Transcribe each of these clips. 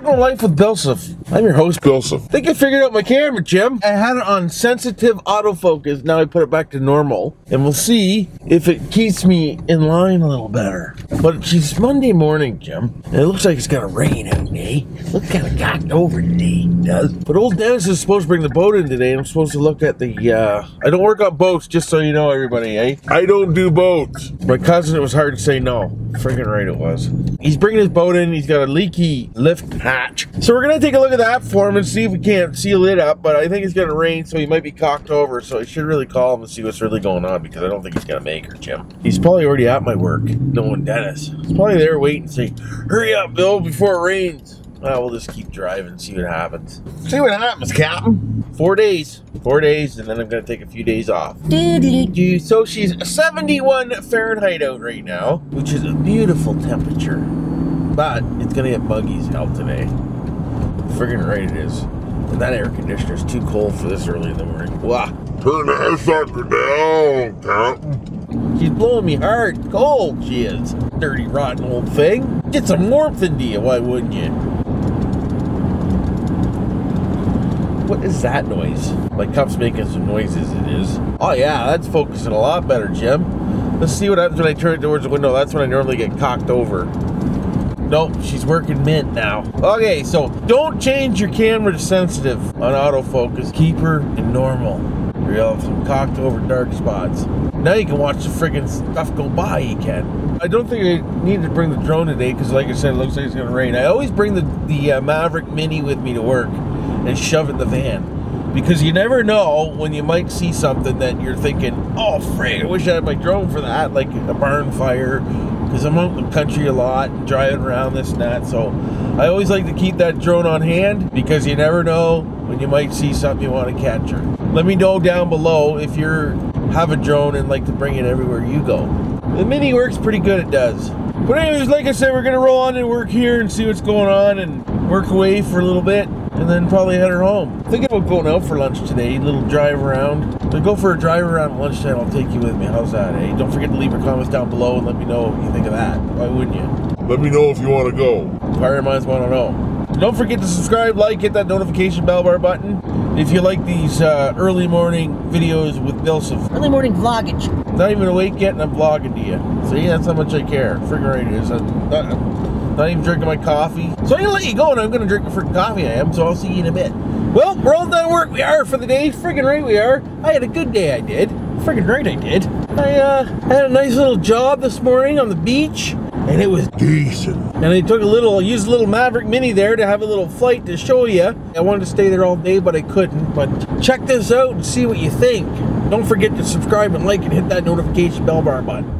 Welcome to Life with Bill Siff. I'm your host, Bill Siff. I think I figured out my camera, Jim. I had it on sensitive autofocus. Now I put it back to normal. And we'll see if it keeps me in line a little better. But it's Monday morning, Jim. And it looks like it's gonna rain out today. Looks kind of cocked over today, it does. But old Dennis is supposed to bring the boat in today. And I'm supposed to look at the, I don't work on boats, just so you know, everybody, eh? I don't do boats. My cousin, it was hard to say no. Friggin' right it was. He's bringing his boat in. He's got a leaky lift hatch. So we're gonna take a look at that for him and see if we can't seal it up, but I think it's gonna rain, so he might be cocked over, so I should really call him and see what's really going on, because I don't think he's gonna make her, Jim. He's probably already at my work, knowing Dennis. He's probably there waiting to say, hurry up, Bill, before it rains. We'll just keep driving, see what happens. See what happens, Captain. 4 days. 4 days, and then I'm going to take a few days off. So she's 71 Fahrenheit out right now, which is a beautiful temperature. But it's going to get buggy as hell today. Friggin' right it is. And that air conditioner is too cold for this early in the morning. Wah. Turn that sucker down, Captain. She's blowing me hard. Cold she is. Dirty, rotten old thing. Get some warmth into you, why wouldn't you? What is that noise? My cup's making some noises, it is. Oh yeah, that's focusing a lot better, Jim. Let's see what happens when I turn it towards the window. That's when I normally get cocked over. Nope, she's working mint now. Okay, so don't change your camera to sensitive on autofocus. Keep her in normal. You'll have some cocked over dark spots. Now you can watch the friggin' stuff go by, you can. I don't think I need to bring the drone today, because like I said, it looks like it's gonna rain. I always bring the Maverick Mini with me to work and shove it in the van, because you never know when you might see something that you're thinking, oh frig, I wish I had my drone for that, like a barn fire, because I'm out in the country a lot and driving around this and that, so I always like to keep that drone on hand, because you never know when you might see something you want to capture. Let me know down below if you have a drone and like to bring it everywhere you go. The Mini works pretty good, it does. But anyways, like I said, we're gonna roll on and work here and see what's going on and work away for a little bit, and then probably head her home. Thinking about going out for lunch today, a little drive around. So go for a drive around at lunchtime, I'll take you with me. How's that, eh? Don't forget to leave your comments down below and let me know what you think of that. Why wouldn't you? Let me know if you want to go. Fire minds want to know. Don't forget to subscribe, like, hit that notification bell bar button. If you like these early morning videos with Bill Siff. Early morning vloggage. I'm not even awake yet and I'm vlogging to you. See, that's how much I care. Friggin' right it is. Not even drinking my coffee. So I'm gonna let you go, and I'm gonna drink my freaking coffee I am, so I'll see you in a bit. Well, we're all done work, we are for the day. Friggin' right we are. I had a good day, I did. Friggin' right I did. I had a nice little job this morning on the beach, and it was decent. And I took a little, I used a little Maverick Mini there to have a little flight to show you. I wanted to stay there all day, but I couldn't. But check this out and see what you think. Don't forget to subscribe and like and hit that notification bell bar button.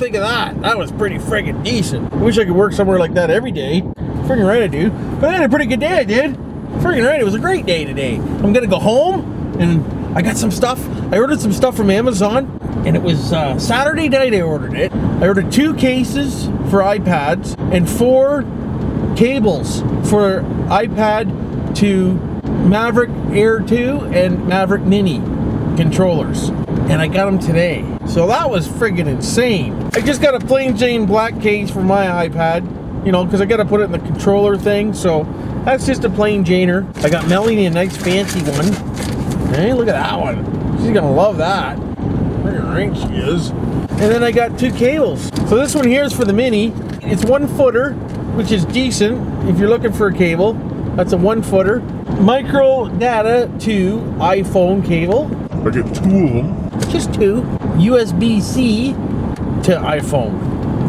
think of that? That was pretty friggin' decent. I wish I could work somewhere like that every day. Friggin' right I do. But I had a pretty good day, I did. Friggin' right, it was a great day today. I'm gonna go home, and I got some stuff. I ordered some stuff from Amazon, and it was Saturday night I ordered it. I ordered 2 cases for iPads and 4 cables for iPad to Mavic Air 2 and Maverick Mini controllers. And I got them today. So that was friggin' insane. I just got a plain Jane black case for my iPad, you know, because I got to put it in the controller thing. So that's just a plain Janer. I got Melanie a nice fancy one. Hey, look at that one. She's gonna love that. Friggin' right she is. And then I got 2 cables. So this one here is for the Mini. It's 1-footer, which is decent if you're looking for a cable. That's a 1-footer. Micro data to iPhone cable. I get 2 of them. Just 2. USB-C to iPhone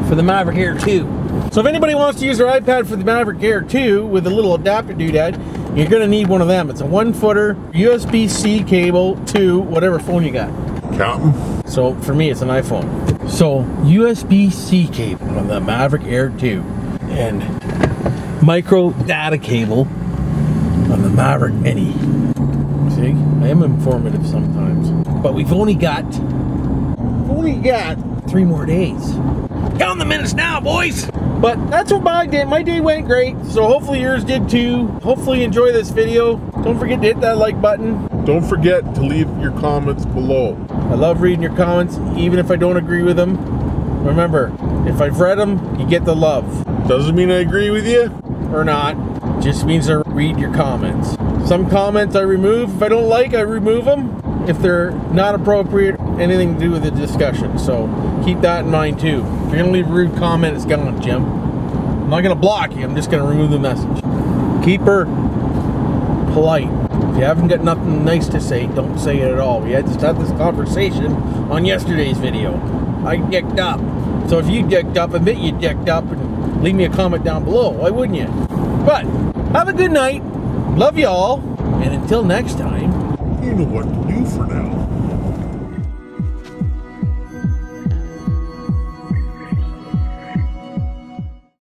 for the Mavic Air 2. So if anybody wants to use their iPad for the Mavic Air 2 with a little adapter doodad, you're gonna need one of them. It's a 1-footer USB-C cable to whatever phone you got. Captain. So for me, it's an iPhone. So USB-C cable on the Mavic Air 2 and micro data cable on the Maverick Mini. See, I am informative sometimes. But we've only got 3 more days. Count the minutes now, boys. But that's what my day. My day went great. So hopefully yours did too. Hopefully you enjoy this video. Don't forget to hit that like button. Don't forget to leave your comments below. I love reading your comments, even if I don't agree with them. Remember, if I've read them, you get the love. Doesn't mean I agree with you or not. Just means I read your comments. Some comments I remove. If I don't like, I remove them. If they're not appropriate, anything to do with the discussion. So keep that in mind too. If you're gonna leave a rude comment, it's gone, Jim. I'm not gonna block you, I'm just gonna remove the message. Keep her polite. If you haven't got nothing nice to say, don't say it at all. We had just had this conversation on yesterday's video. I dicked up. So if you dicked up, admit you dicked up and leave me a comment down below. Why wouldn't you? But have a good night. Love you all. And until next time, you know what to do for now.